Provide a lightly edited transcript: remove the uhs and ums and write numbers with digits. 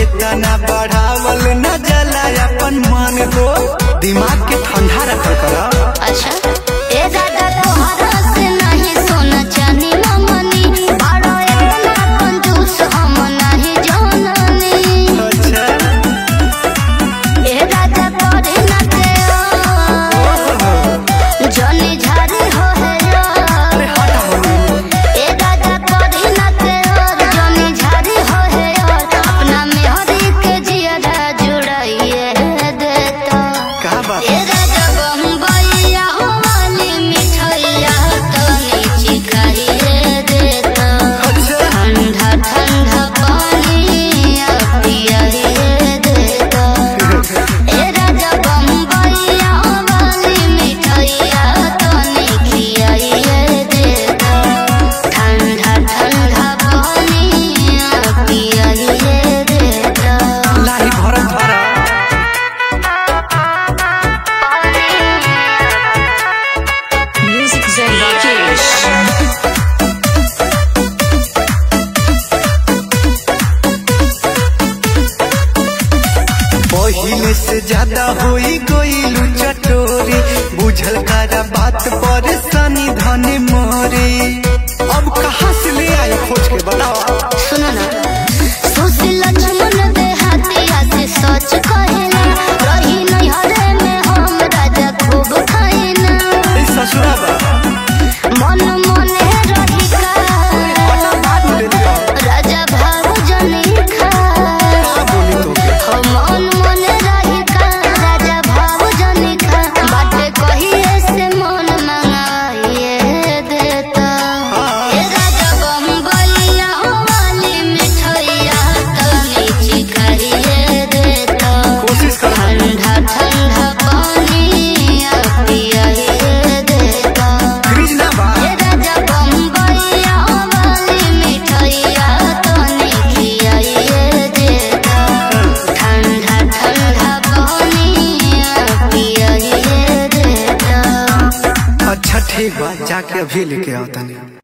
इतना बढ़ावल न जला अपन मन को, दिमाग के ठंडा रखल करा। अच्छा ए दादा तोहरा से नहीं सोना चानी ममनी, बड़ो एकदम कंजूस हम नहीं जाननी। अच्छा ए दादा तोरे न के जानी झारी हो है रो। अरे हट हो ए दादा तोरे न के जानी झारी हो है रो। अपना पहिले से ज्यादा हुई गईलू चटोरी, बुझल करा बात परेशानी धने मोरी। अब कहाँ से ले आई खोज के बतावा। सुना ना सोचला चमन देहातिया से सोच कहेला, रही नैहरे में हम राजा खूब खाएना। ससुराबा मन मोने रही का राजा भाव जने खा। हम जाके अभी लेके आओ तनी।